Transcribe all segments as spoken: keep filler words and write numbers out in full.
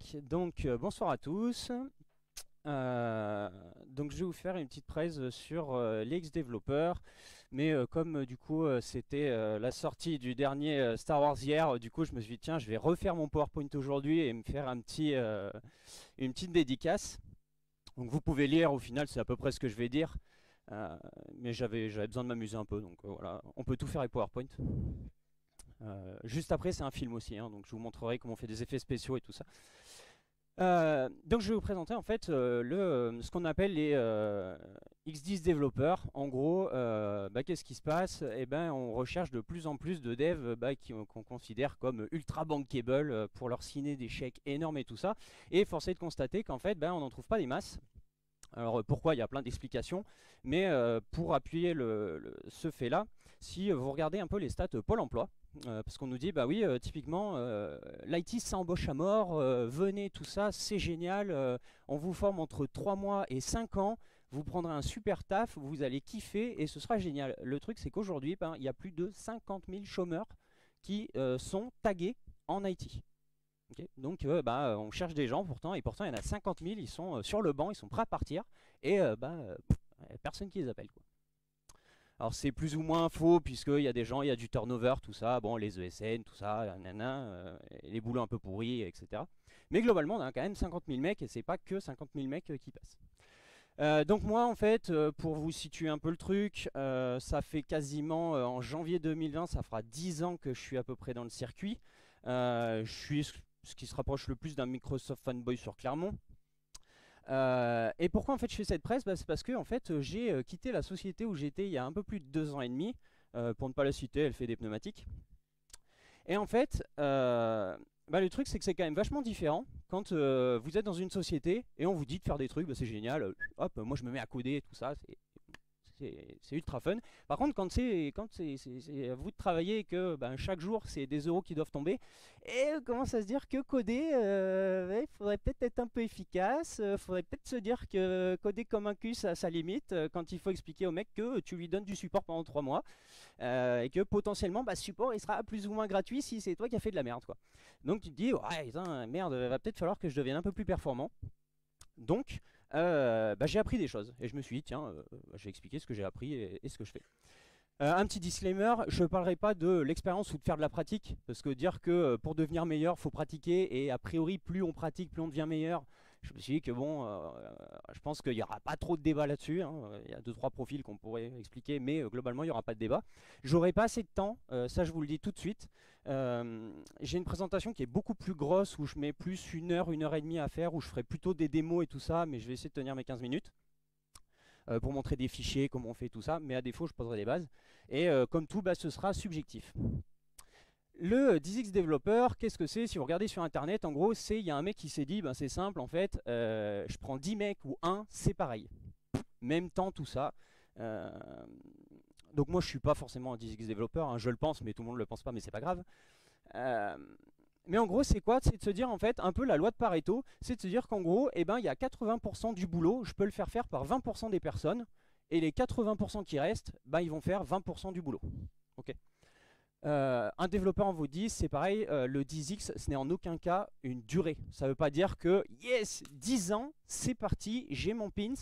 Tac, donc euh, bonsoir à tous. Euh, donc je vais vous faire une petite presse sur euh, l'X développeur, mais euh, comme euh, du coup euh, c'était euh, la sortie du dernier euh, Star Wars hier, euh, du coup je me suis dit tiens, je vais refaire mon PowerPoint aujourd'hui et me faire un petit, euh, une petite dédicace. Donc vous pouvez lire, au final c'est à peu près ce que je vais dire, euh, mais j'avais j'avais besoin de m'amuser un peu, donc euh, voilà, on peut tout faire avec PowerPoint. Euh, juste après c'est un film aussi, hein, donc je vous montrerai comment on fait des effets spéciaux et tout ça. Euh, donc je vais vous présenter en fait euh, le, ce qu'on appelle les euh, X dix développeurs. En gros, euh, bah, qu'est-ce qui se passe? Eh ben, on recherche de plus en plus de devs bah, qu'on qu'on considère comme ultra bankable pour leur signer des chèques énormes et tout ça. Et force est de constater qu'en fait bah, on n'en trouve pas des masses. Alors pourquoi, il y a plein d'explications, mais euh, pour appuyer le, le, ce fait-là, si vous regardez un peu les stats Pôle Emploi, Euh, parce qu'on nous dit, bah oui, euh, typiquement, euh, l'I T ça embauche à mort, euh, venez, tout ça, c'est génial, euh, on vous forme entre trois mois et cinq ans, vous prendrez un super taf, vous allez kiffer et ce sera génial. Le truc, c'est qu'aujourd'hui, ben, il y a plus de cinquante mille chômeurs qui euh, sont tagués en I T. Okay. Donc euh, bah, on cherche des gens pourtant, et pourtant il y en a cinquante mille, ils sont euh, sur le banc, ils sont prêts à partir, et euh, bah, pff, personne qui les appelle, quoi. Alors c'est plus ou moins faux, puisqu'il y a des gens, il y a du turnover, tout ça, bon, les E S N, tout ça, nanana, euh, les boulots un peu pourris, et cetera. Mais globalement, on a quand même cinquante mille mecs, et c'est pas que cinquante mille mecs euh, qui passent. Euh, donc moi, en fait, euh, pour vous situer un peu le truc, euh, ça fait quasiment, euh, en janvier deux mille vingt, ça fera dix ans que je suis à peu près dans le circuit. Euh, je suis ce qui se rapproche le plus d'un Microsoft fanboy sur Clermont. Euh, et pourquoi en fait je fais cette presse? Bah, c'est parce que en fait, j'ai euh, quitté la société où j'étais il y a un peu plus de deux ans et demi, euh, pour ne pas la citer, elle fait des pneumatiques. Et en fait, euh, bah, le truc c'est que c'est quand même vachement différent quand euh, vous êtes dans une société et on vous dit de faire des trucs, bah, c'est génial, hop, moi je me mets à coder et tout ça, c'est ultra fun. Par contre, quand c'est à vous de travailler et que ben, chaque jour c'est des euros qui doivent tomber, et on commence à se dire que coder, euh, il ouais, faudrait peut-être être un peu efficace, il euh, faudrait peut-être se dire que coder comme un cul, ça, ça limite, euh, quand il faut expliquer au mec que tu lui donnes du support pendant trois mois, euh, et que potentiellement, bah, ce support il sera plus ou moins gratuit si c'est toi qui as fait de la merde, quoi. Donc tu te dis, ouais, putain, merde, va peut-être falloir que je devienne un peu plus performant. Donc, euh, bah, j'ai appris des choses et je me suis dit, tiens, euh, bah, j'ai expliqué ce que j'ai appris et, et ce que je fais. Euh, un petit disclaimer, je ne parlerai pas de l'expérience ou de faire de la pratique, parce que dire que pour devenir meilleur, il faut pratiquer, et a priori, plus on pratique, plus on devient meilleur. Je me suis dit que bon, euh, je pense qu'il n'y aura pas trop de débat là-dessus, hein. Il y a deux trois profils qu'on pourrait expliquer, mais euh, globalement, il n'y aura pas de débat. J'aurai pas assez de temps, euh, ça je vous le dis tout de suite. Euh, j'ai une présentation qui est beaucoup plus grosse, où je mets plus une heure, une heure et demie à faire, où je ferai plutôt des démos et tout ça, mais je vais essayer de tenir mes quinze minutes. Pour montrer des fichiers, comment on fait tout ça, mais à défaut je poserai des bases. Et euh, comme tout, bah, ce sera subjectif. Le dix X développeur, qu'est-ce que c'est? Si vous regardez sur internet, en gros, c'est il y a un mec qui s'est dit, ben, c'est simple en fait, euh, je prends dix mecs ou un, c'est pareil. Même temps, tout ça. Euh, donc moi je suis pas forcément un dix X développeur, hein, je le pense, mais tout le monde le pense pas, mais c'est pas grave. Euh, mais en gros c'est quoi? C'est de se dire en fait un peu la loi de Pareto, c'est de se dire qu'en gros eh ben, il y a quatre-vingts pour cent du boulot, je peux le faire faire par vingt pour cent des personnes, et les quatre-vingts pour cent qui restent, ben, ils vont faire vingt pour cent du boulot. Okay. Euh, un développeur en vaut dix, c'est pareil, euh, le dix X ce n'est en aucun cas une durée, ça ne veut pas dire que yes, dix ans, c'est parti, j'ai mon pins,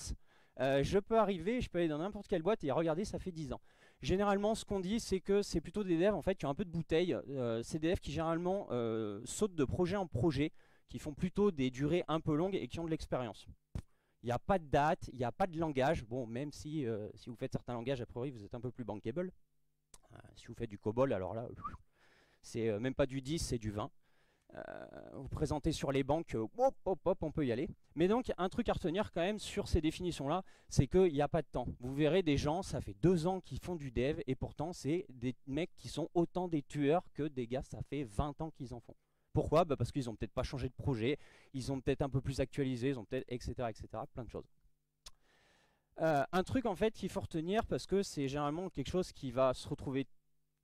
euh, je peux arriver, je peux aller dans n'importe quelle boîte et regardez ça fait dix ans. Généralement, ce qu'on dit, c'est que c'est plutôt des devs en fait qui ont un peu de bouteille. Euh, c'est des devs qui généralement euh, sautent de projet en projet, qui font plutôt des durées un peu longues et qui ont de l'expérience. Il n'y a pas de date, il n'y a pas de langage. Bon, même si, euh, si vous faites certains langages, a priori, vous êtes un peu plus bankable. Euh, si vous faites du COBOL, alors là, c'est euh, même pas du dix, c'est du vingt. Euh, vous présentez sur les banques, euh, hop, hop, hop, on peut y aller. Mais donc, un truc à retenir quand même sur ces définitions-là, c'est qu'il n'y a pas de temps. Vous verrez des gens, ça fait deux ans qu'ils font du dev, et pourtant, c'est des mecs qui sont autant des tueurs que des gars, ça fait vingt ans qu'ils en font. Pourquoi? Bah parce qu'ils n'ont peut-être pas changé de projet, ils ont peut-être un peu plus actualisé, ils ont peut-être, et cetera, et cetera, plein de choses. Euh, un truc, en fait, qu'il faut retenir, parce que c'est généralement quelque chose qui va se retrouver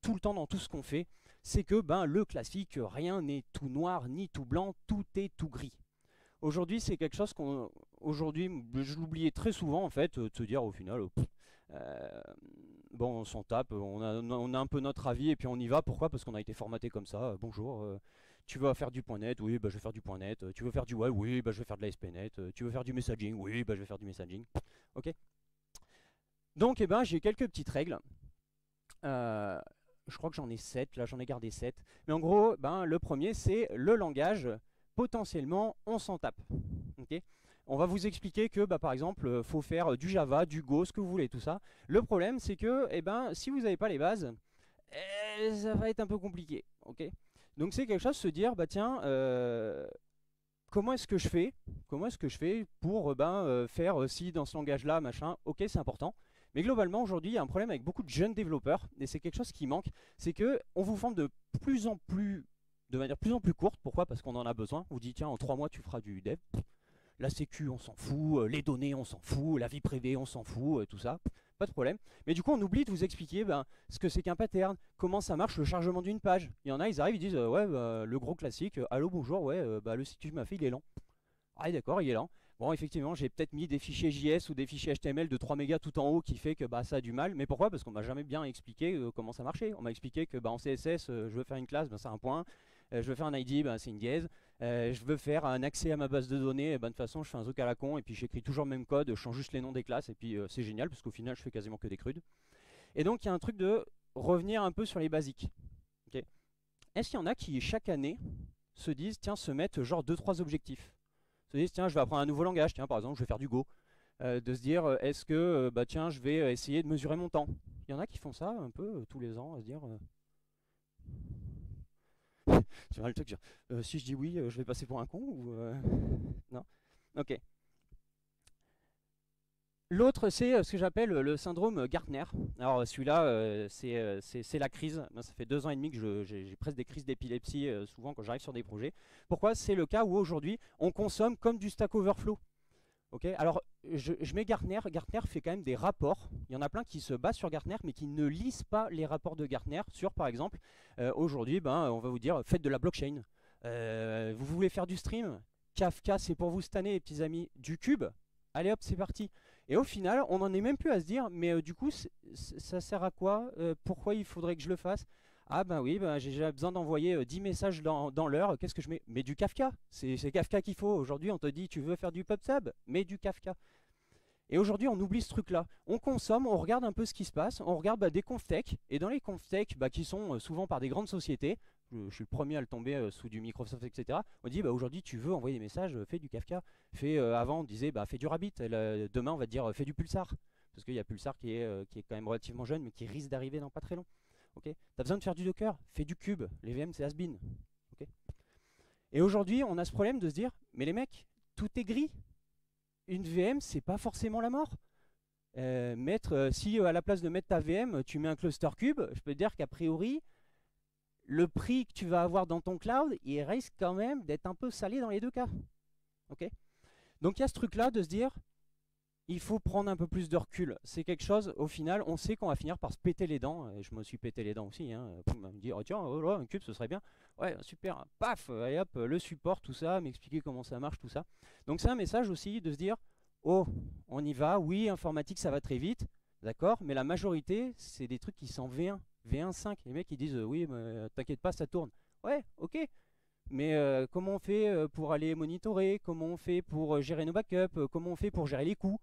tout le temps dans tout ce qu'on fait, c'est que ben, le classique, rien n'est tout noir ni tout blanc, tout est tout gris. Aujourd'hui, c'est quelque chose qu'on... Aujourd'hui, je l'oubliais très souvent, en fait, de se dire au final, oh, pff, euh, bon, on s'en tape, on a, on a un peu notre avis et puis on y va. Pourquoi? Parce qu'on a été formaté comme ça. Bonjour, euh, Tu vas faire du .point net, oui, bah, je vais faire du .point net. Tu veux faire du web, oui, bah, je vais faire de la A S P point net. Tu veux faire du messaging, oui, bah, je vais faire du messaging. Ok. Donc, eh ben, j'ai quelques petites règles. Euh, je crois que j'en ai sept, là, j'en ai gardé sept. Mais en gros, ben, le premier, c'est le langage. Potentiellement, on s'en tape. Ok. On va vous expliquer que, bah, par exemple, il faut faire du Java, du Go, ce que vous voulez, tout ça. Le problème, c'est que eh ben, si vous n'avez pas les bases, eh, ça va être un peu compliqué. Okay, donc c'est quelque chose de se dire, bah, tiens, euh, comment est-ce que je fais Comment est-ce que je fais pour ben, euh, faire euh, si dans ce langage-là, machin. Ok, c'est important. Mais globalement, aujourd'hui, il y a un problème avec beaucoup de jeunes développeurs, et c'est quelque chose qui manque, c'est qu'on vous forme de plus en plus, de manière plus en plus courte. Pourquoi? Parce qu'on en a besoin. On vous dit, tiens, en trois mois, tu feras du dev. La sécu, on s'en fout, les données, on s'en fout, la vie privée, on s'en fout, tout ça, pas de problème. Mais du coup, on oublie de vous expliquer ben, ce que c'est qu'un pattern, comment ça marche le chargement d'une page. Il y en a, ils arrivent, ils disent, euh, ouais, bah, le gros classique, euh, allô, bonjour, ouais, euh, bah, le site que tu m'as fait, il est lent. Ah, d'accord, il est lent. Bon, effectivement, j'ai peut-être mis des fichiers J S ou des fichiers H T M L de trois mégas tout en haut qui fait que bah, ça a du mal. Mais pourquoi? Parce qu'on m'a jamais bien expliqué euh, comment ça marchait. On m'a expliqué que bah, en C S S, euh, je veux faire une classe, bah, c'est un point. Euh, je veux faire un I D, ben, c'est une dièse. Euh, je veux faire un accès à ma base de données, ben, de toute façon je fais un truc à la con et puis j'écris toujours le même code, je change juste les noms des classes et puis euh, c'est génial parce qu'au final je fais quasiment que des crudes. Et donc il y a un truc de revenir un peu sur les basiques. Okay. Est-ce qu'il y en a qui chaque année se disent, tiens, se mettent genre deux trois objectifs? Se disent, tiens, je vais apprendre un nouveau langage, tiens, par exemple je vais faire du Go. Euh, de se dire, est-ce que euh, bah, tiens, je vais essayer de mesurer mon temps? Il y en a qui font ça un peu euh, tous les ans, à se dire... Euh Tu vois le truc, genre, euh, si je dis oui, euh, je vais passer pour un con ou euh... non? Ok. L'autre, c'est euh, ce que j'appelle le syndrome Gartner. Alors celui-là, euh, c'est euh, c'est la crise. Moi, ça fait deux ans et demi que j'ai presque des crises d'épilepsie, euh, souvent quand j'arrive sur des projets. Pourquoi? C'est le cas où aujourd'hui, on consomme comme du Stack Overflow. Ok. Alors, je, je mets Gartner. Gartner fait quand même des rapports. Il y en a plein qui se basent sur Gartner, mais qui ne lisent pas les rapports de Gartner sur, par exemple, euh, aujourd'hui, ben, on va vous dire, faites de la blockchain. Euh, vous voulez faire du stream? Kafka, c'est pour vous cette année, les petits amis. Du cube? Allez hop, c'est parti. Et au final, on n'en est même plus à se dire, mais euh, du coup, c est, c est, ça sert à quoi? euh, Pourquoi il faudrait que je le fasse? Ah ben oui, ben, j'ai déjà besoin d'envoyer euh, dix messages dans, dans l'heure, qu'est-ce que je mets? Mais du Kafka, c'est Kafka qu'il faut. Aujourd'hui on te dit, tu veux faire du PubSub? Mais du Kafka. Et aujourd'hui on oublie ce truc là, on consomme, on regarde un peu ce qui se passe, on regarde bah, des conftech, et dans les conftech bah, qui sont euh, souvent par des grandes sociétés, je, je suis le premier à le tomber euh, sous du Microsoft, et cetera. On dit, bah, aujourd'hui tu veux envoyer des messages, euh, fais du Kafka, fais, euh, avant on disait, bah, fais du Rabbit, là, demain on va te dire, euh, fais du Pulsar, parce qu'il y a Pulsar qui est, euh, qui est quand même relativement jeune, mais qui risque d'arriver dans pas très long. Okay. Tu as besoin de faire du Docker, fais du cube, les V M c'est has-been. Okay. Et aujourd'hui on a ce problème de se dire, mais les mecs, tout est gris. Une V M c'est pas forcément la mort. Euh, mettre, euh, si euh, à la place de mettre ta V M, tu mets un cluster cube, je peux te dire qu'a priori, le prix que tu vas avoir dans ton cloud, il risque quand même d'être un peu salé dans les deux cas. Okay. Donc il y a ce truc là de se dire, il faut prendre un peu plus de recul. C'est quelque chose, au final, on sait qu'on va finir par se péter les dents. Et je me suis pété les dents aussi. Hein. On me dit, oh, tiens, oh, oh, un cube, ce serait bien. Ouais, super, paf, allez hop, le support, tout ça, m'expliquer comment ça marche, tout ça. Donc c'est un message aussi de se dire, oh, on y va, oui, informatique, ça va très vite, d'accord, mais la majorité, c'est des trucs qui sont V un, V un point cinq. Les mecs, ils disent, oui, mais t'inquiète pas, ça tourne. Ouais, ok. Mais euh, comment on fait pour aller monitorer? Comment on fait pour gérer nos backups? Comment on fait pour gérer les coûts?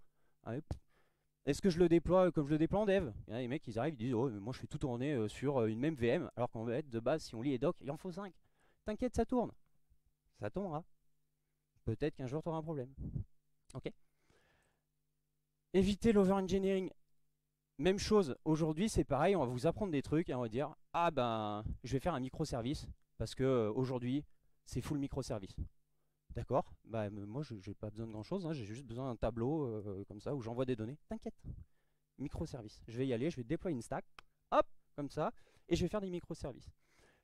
Est-ce que je le déploie comme je le déploie en dev? Les mecs ils arrivent, ils disent, oh mais moi je fais tout tourner sur une même V M, alors qu'en fait de base si on lit les docs, il en faut cinq. T'inquiète, ça tourne. Ça tournera. Peut-être qu'un jour tu auras un problème. Ok. Éviter l'over-engineering. Même chose, aujourd'hui c'est pareil, on va vous apprendre des trucs et on va dire, ah ben je vais faire un microservice, parce que aujourd'hui c'est full microservice. D'accord, bah, moi je n'ai pas besoin de grand chose, hein, j'ai juste besoin d'un tableau euh, comme ça où j'envoie des données. T'inquiète, microservices. Je vais y aller, je vais déployer une stack, hop, comme ça, et je vais faire des microservices.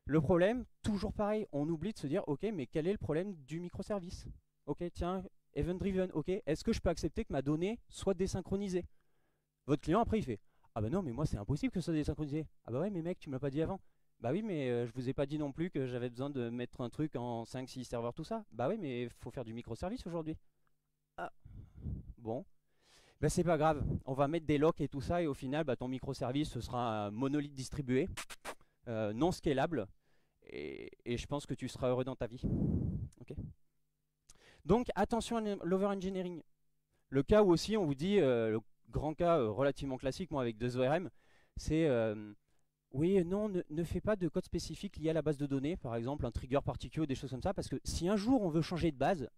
Le problème, toujours pareil, on oublie de se dire, ok, mais quel est le problème du microservice? Ok, tiens, event driven, ok, est-ce que je peux accepter que ma donnée soit désynchronisée? Votre client après il fait, ah bah non, mais moi c'est impossible que ce soit désynchronisé. Ah bah ouais, mais mec, tu ne m'as pas dit avant. Bah oui, mais euh, je vous ai pas dit non plus que j'avais besoin de mettre un truc en cinq six serveurs, tout ça. Bah oui, mais il faut faire du microservice aujourd'hui. Ah, bon. Bah c'est pas grave, on va mettre des locks et tout ça, et au final, bah, ton microservice, ce sera un monolithe distribué, euh, non scalable, et, et je pense que tu seras heureux dans ta vie. Okay. Donc attention à l'over-engineering. Le cas où aussi on vous dit, euh, le grand cas euh, relativement classique, moi avec deux O R M, c'est euh, oui, non, ne, ne fais pas de code spécifique lié à la base de données, par exemple un trigger particulier ou des choses comme ça, parce que si un jour on veut changer de base,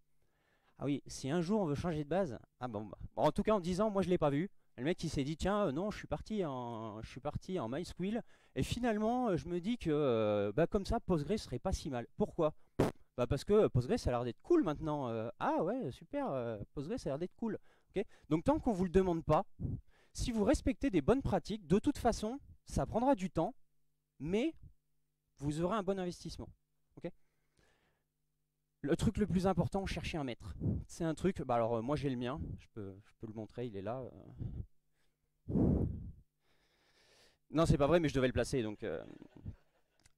ah oui, si un jour on veut changer de base, ah bon, bah, en tout cas en disant, moi je l'ai pas vu, le mec il s'est dit tiens euh, non je suis parti en je suis parti en MySQL et finalement euh, je me dis que euh, bah comme ça Postgres serait pas si mal. Pourquoi? Bah parce que Postgres ça a l'air d'être cool maintenant. Euh, ah ouais super, euh, Postgres ça a l'air d'être cool. Okay, donc tant qu'on vous le demande pas, si vous respectez des bonnes pratiques, de toute façon ça prendra du temps, mais vous aurez un bon investissement. Okay, le truc le plus important, cherchez un maître. C'est un truc, bah alors euh, moi j'ai le mien, je peux, je peux le montrer, il est là. Euh... Non, c'est pas vrai, mais je devais le placer. Donc, euh...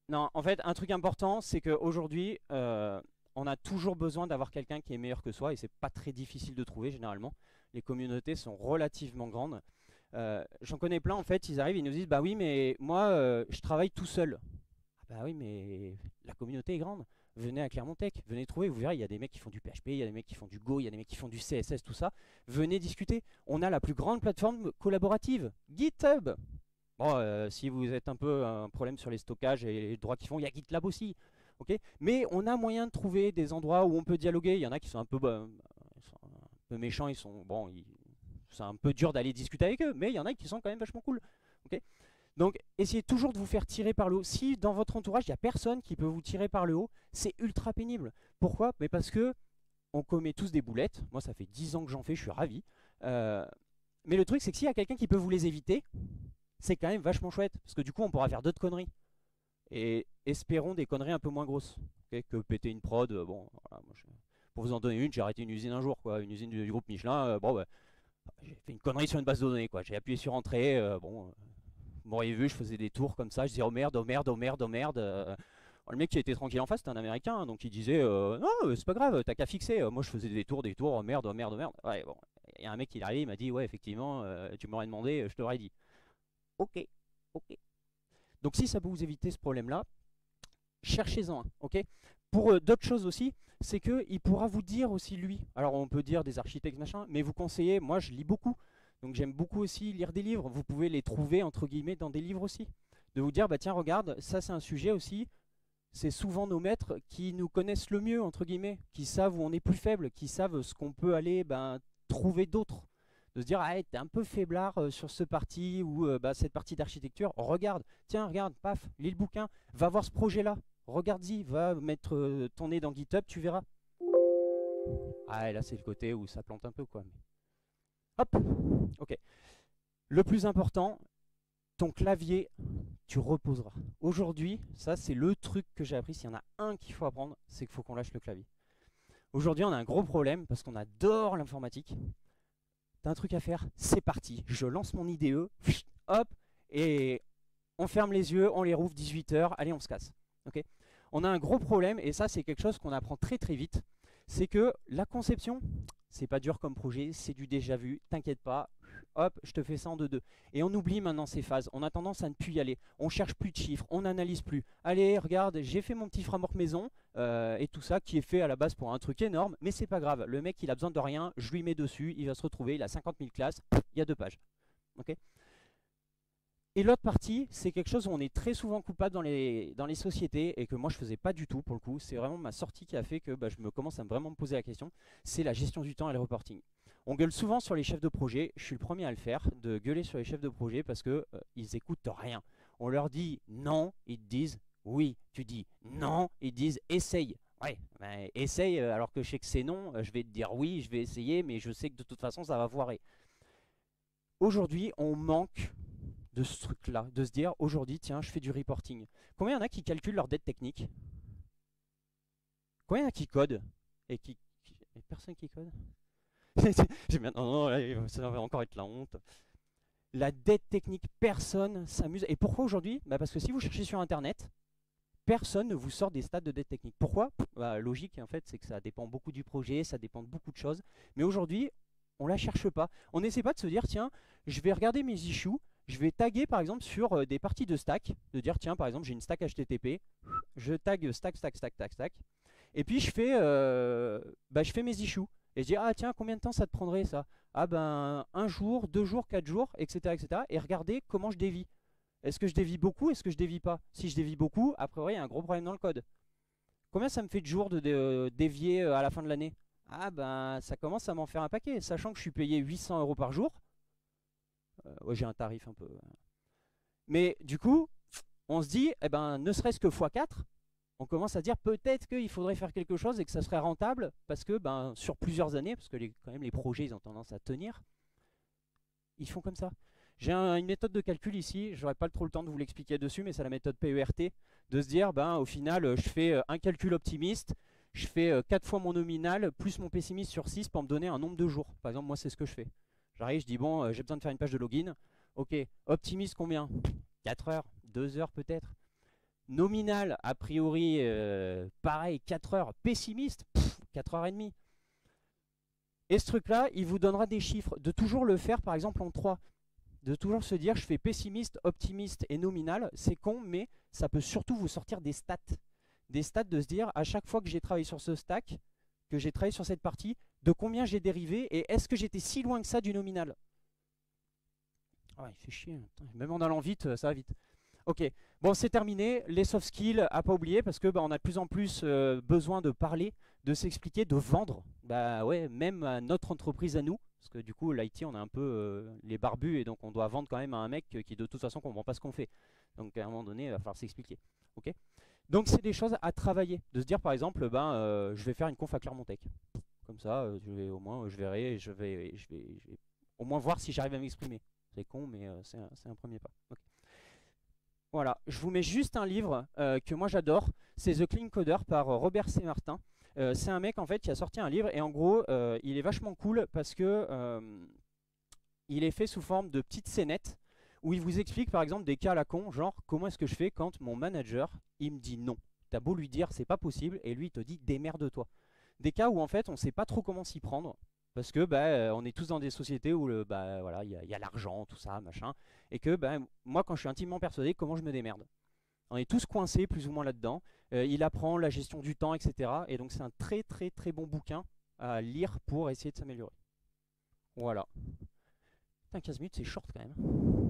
non, en fait, un truc important, c'est qu'aujourd'hui, euh, on a toujours besoin d'avoir quelqu'un qui est meilleur que soi, et c'est pas très difficile de trouver généralement. Les communautés sont relativement grandes. Euh, J'en connais plein, en fait, ils arrivent, ils nous disent, bah oui, mais moi, euh, je travaille tout seul. Ah bah oui, mais la communauté est grande. Venez à Clermont-Tech, venez trouver, vous verrez, il y a des mecs qui font du P H P, il y a des mecs qui font du Go, il y a des mecs qui font du C S S, tout ça. Venez discuter. On a la plus grande plateforme collaborative, GitHub. Bon, euh, si vous êtes un peu un problème sur les stockages et les droits qu'ils font, il y a GitLab aussi. Okay, mais on a moyen de trouver des endroits où on peut dialoguer. Il y en a qui sont un peu, bah, sont un peu méchants, ils sont bon, c'est un peu dur d'aller discuter avec eux, mais il y en a qui sont quand même vachement cool. Okay, donc essayez toujours de vous faire tirer par le haut. Si dans votre entourage, il n'y a personne qui peut vous tirer par le haut, c'est ultra pénible. Pourquoi? Mais parce que on commet tous des boulettes. Moi, ça fait dix ans que j'en fais, je suis ravi. Euh, mais le truc, c'est que s'il y a quelqu'un qui peut vous les éviter, c'est quand même vachement chouette. Parce que du coup, on pourra faire d'autres conneries. Et espérons des conneries un peu moins grosses. Okay, que péter une prod, euh, bon, voilà, moi, je... pour vous en donner une, j'ai arrêté une usine un jour, quoi. Une usine du, du groupe Michelin, euh, bon, bah, j'ai fait une connerie sur une base de données, quoi. J'ai appuyé sur entrée, euh, bon... Euh... Vous m'auriez vu, je faisais des tours comme ça, je disais oh merde, oh merde, oh merde, oh merde. Euh, le mec qui était tranquille en face, c'était un américain, hein, donc il disait euh, non, c'est pas grave, t'as qu'à fixer. Moi je faisais des tours, des tours, oh merde, oh merde, oh merde. Ouais, bon. Il y a un mec qui est arrivé, il m'a dit ouais, effectivement, euh, tu m'aurais demandé, je t'aurais dit. Ok, ok. Donc si ça peut vous éviter ce problème-là, cherchez-en un, ok. Pour euh, d'autres choses aussi, c'est qu'il pourra vous dire aussi lui. Alors on peut dire des architectes, machin, mais vous conseillez, moi je lis beaucoup. Donc j'aime beaucoup aussi lire des livres, vous pouvez les trouver entre guillemets dans des livres aussi. De vous dire, bah tiens regarde, ça c'est un sujet aussi, c'est souvent nos maîtres qui nous connaissent le mieux entre guillemets, qui savent où on est plus faible, qui savent ce qu'on peut aller ben, trouver d'autres. De se dire, ah t'es un peu faiblard euh, sur ce parti ou euh, bah, cette partie d'architecture, regarde, tiens regarde, paf, lis le bouquin, va voir ce projet là, regarde-y, va mettre euh, ton nez dans GitHub, tu verras. Ah et là c'est le côté où ça plante un peu quoi. Hop, ok. Le plus important, ton clavier, tu reposeras. Aujourd'hui, ça c'est le truc que j'ai appris, s'il y en a un qu'il faut apprendre, c'est qu'il faut qu'on lâche le clavier. Aujourd'hui, on a un gros problème parce qu'on adore l'informatique. T'as un truc à faire, c'est parti. Je lance mon I D E, hop, et on ferme les yeux, on les rouvre, dix-huit heures, allez on se casse. Okay, on a un gros problème, et ça c'est quelque chose qu'on apprend très très vite, c'est que la conception... C'est pas dur comme projet, c'est du déjà vu, t'inquiète pas, hop, je te fais ça en deux deux. Et on oublie maintenant ces phases, on a tendance à ne plus y aller, on cherche plus de chiffres, on n'analyse plus. Allez, regarde, j'ai fait mon petit framework maison, euh, et tout ça, qui est fait à la base pour un truc énorme, mais c'est pas grave, le mec il a besoin de rien, je lui mets dessus, il va se retrouver, il a cinquante mille classes, il y a deux pages. Okay, et l'autre partie, c'est quelque chose où on est très souvent coupable dans les, dans les sociétés et que moi je faisais pas du tout pour le coup. C'est vraiment ma sortie qui a fait que bah, je me commence à vraiment me poser la question. C'est la gestion du temps et le reporting. On gueule souvent sur les chefs de projet. Je suis le premier à le faire, de gueuler sur les chefs de projet parce qu'ils euh, n'écoutent rien. On leur dit non, ils te disent oui. Tu dis non, ils disent essaye. Ouais, bah, essaye alors que je sais que c'est non. Je vais te dire oui, je vais essayer, mais je sais que de toute façon ça va foirer. Aujourd'hui, on manque... de ce truc-là, de se dire, aujourd'hui, tiens, je fais du reporting. Combien il y en a qui calculent leur dette technique? Combien il y en a qui codent? Et qui... qui... Et personne qui code? Non, non, là, ça va encore être la honte. La dette technique, personne s'amuse. Et pourquoi aujourd'hui? Bah parce que si vous cherchez sur Internet, personne ne vous sort des stats de dette technique. Pourquoi? Bah, logique, en fait, c'est que ça dépend beaucoup du projet, ça dépend de beaucoup de choses. Mais aujourd'hui, on la cherche pas. On n'essaie pas de se dire, tiens, je vais regarder mes issues, je vais taguer par exemple sur des parties de stack, de dire tiens par exemple j'ai une stack H T T P, je tag stack, stack, stack, stack, stack, et puis je fais, euh, bah, je fais mes issues, et je dis ah tiens combien de temps ça te prendrait ça? Ah ben un jour, deux jours, quatre jours, et cetera et cetera et regardez comment je dévie. Est-ce que je dévie beaucoup, est-ce que je dévie pas? Si je dévie beaucoup, a priori il y a un gros problème dans le code. Combien ça me fait de jours de dé dévier à la fin de l'année? Ah ben ça commence à m'en faire un paquet, sachant que je suis payé huit cents euros par jour. Euh, ouais, j'ai un tarif un peu... Mais du coup, on se dit, eh ben, ne serait-ce que fois quatre, on commence à dire peut-être qu'il faudrait faire quelque chose et que ça serait rentable, parce que ben, sur plusieurs années, parce que les, quand même les projets ils ont tendance à tenir, ils font comme ça. J'ai un, une méthode de calcul ici, j'aurais pas trop le temps de vous l'expliquer dessus, mais c'est la méthode PERT, de se dire, ben, au final, je fais un calcul optimiste, je fais quatre fois mon nominal, plus mon pessimiste sur six pour me donner un nombre de jours. Par exemple, moi c'est ce que je fais. J'arrive, je dis bon, euh, j'ai besoin de faire une page de login. Ok, optimiste combien? quatre heures, deux heures peut-être. Nominal, a priori, euh, pareil, quatre heures. Pessimiste, quatre heures trente. Et ce truc-là, il vous donnera des chiffres. De toujours le faire, par exemple, en trois. De toujours se dire, je fais pessimiste, optimiste et nominal. C'est con, mais ça peut surtout vous sortir des stats. Des stats de se dire, à chaque fois que j'ai travaillé sur ce stack, que j'ai travaillé sur cette partie, de combien j'ai dérivé et est-ce que j'étais si loin que ça du nominal? Ah, il fait chier, même en allant vite, ça va vite. Ok, bon c'est terminé, les soft skills à pas oublier parce que bah, on a de plus en plus euh, besoin de parler, de s'expliquer, de vendre. Bah ouais, même à notre entreprise à nous, parce que du coup l'I T on a un peu euh, les barbus et donc on doit vendre quand même à un mec qui de toute façon comprend pas ce qu'on fait. Donc à un moment donné il va falloir s'expliquer. Ok. Donc c'est des choses à travailler, de se dire par exemple ben, euh, je vais faire une conf à Clermont-Tech. Comme ça, euh, je vais, au moins je verrai, je vais, je vais, je vais au moins voir si j'arrive à m'exprimer. C'est con, mais euh, c'est un, un premier pas. Okay. Voilà, je vous mets juste un livre euh, que moi j'adore, c'est The Clean Coder par Robert C. Martin. Euh, c'est un mec en fait qui a sorti un livre et en gros euh, il est vachement cool parce que euh, il est fait sous forme de petites scénettes où il vous explique par exemple des cas à la con, genre comment est-ce que je fais quand mon manager il me dit non. T'as beau lui dire c'est pas possible et lui il te dit démerde-toi. Des cas où en fait on ne sait pas trop comment s'y prendre parce que bah, on est tous dans des sociétés où le bah voilà il y a, a l'argent tout ça machin et que bah, moi quand je suis intimement persuadé comment je me démerde. On est tous coincés plus ou moins là-dedans. Euh, il apprend la gestion du temps et cetera. Et donc c'est un très très très bon bouquin à lire pour essayer de s'améliorer. Voilà. Putain, quinze minutes c'est short quand même.